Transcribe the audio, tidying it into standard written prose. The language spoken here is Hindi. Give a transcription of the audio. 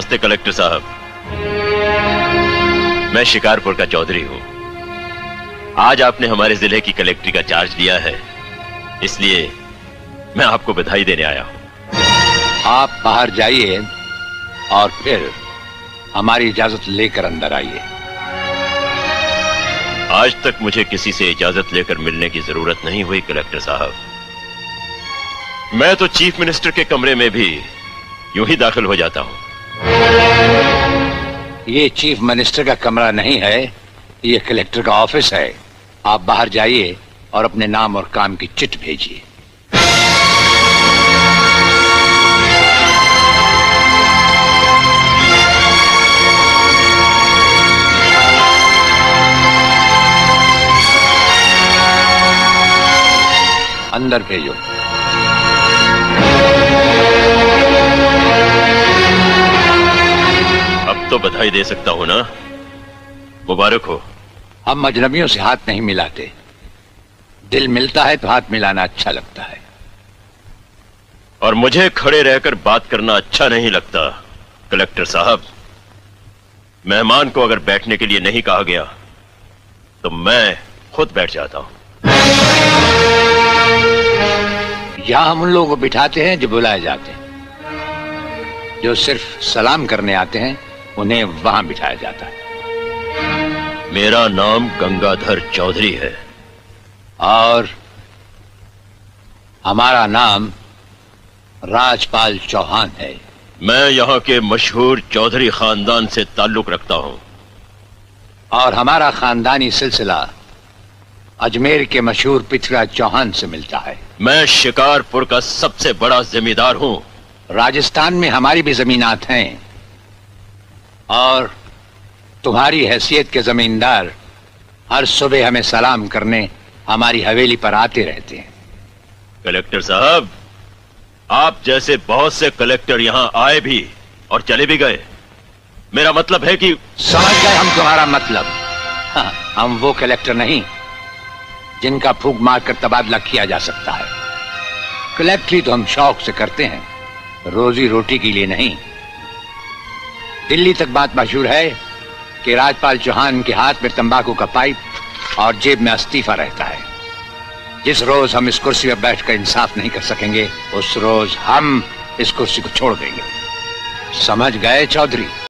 नमस्ते कलेक्टर साहब, मैं शिकारपुर का चौधरी हूँ। आज आपने हमारे जिले की कलेक्ट्री का चार्ज लिया है, इसलिए मैं आपको बधाई देने आया हूँ। आप बाहर जाइए और फिर हमारी इजाजत लेकर अंदर आइए। आज तक मुझे किसी से इजाजत लेकर मिलने की जरूरत नहीं हुई कलेक्टर साहब। मैं तो चीफ मिनिस्टर के कमरे में भी यूं ही दाखिल हो जाता हूं। ये चीफ मिनिस्टर का कमरा नहीं है, ये कलेक्टर का ऑफिस है। आप बाहर जाइए और अपने नाम और काम की चिट भेजिए। अंदर भेजो। अब तो बधाई दे सकता हो ना? मुबारक हो। हम अजनबियों से हाथ नहीं मिलाते, दिल मिलता है तो हाथ मिलाना अच्छा लगता है। और मुझे खड़े रहकर बात करना अच्छा नहीं लगता कलेक्टर साहब। मेहमान को अगर बैठने के लिए नहीं कहा गया तो मैं खुद बैठ जाता हूं। यहाँ हम उन लोगों को बिठाते हैं जो बुलाए जाते हैं, जो सिर्फ सलाम करने आते हैं उन्हें वहां बिठाया जाता है। मेरा नाम गंगाधर चौधरी है और हमारा नाम राजपाल चौहान है। मैं यहाँ के मशहूर चौधरी खानदान से ताल्लुक रखता हूँ और हमारा खानदानी सिलसिला अजमेर के मशहूर पृथ्वी चौहान से मिलता है। मैं शिकारपुर का सबसे बड़ा जमींदार हूँ। राजस्थान में हमारी भी जमीनात हैं और तुम्हारी हैसियत के जमींदार हर सुबह हमें सलाम करने हमारी हवेली पर आते रहते हैं। कलेक्टर साहब, आप जैसे बहुत से कलेक्टर यहाँ आए भी और चले भी गए। मेरा मतलब है कि समझ गए हम तुम्हारा मतलब। हाँ, हम वो कलेक्टर नहीं जिनका फूंक मारकर तबादला किया जा सकता है। कलेक्ट्री तो हम शौक से करते हैं, रोजी रोटी के लिए नहीं। दिल्ली तक बात मशहूर है कि राजपाल चौहान के हाथ में तंबाकू का पाइप और जेब में इस्तीफा रहता है। जिस रोज हम इस कुर्सी पर बैठकर इंसाफ नहीं कर सकेंगे उस रोज हम इस कुर्सी को छोड़ देंगे। समझ गए चौधरी?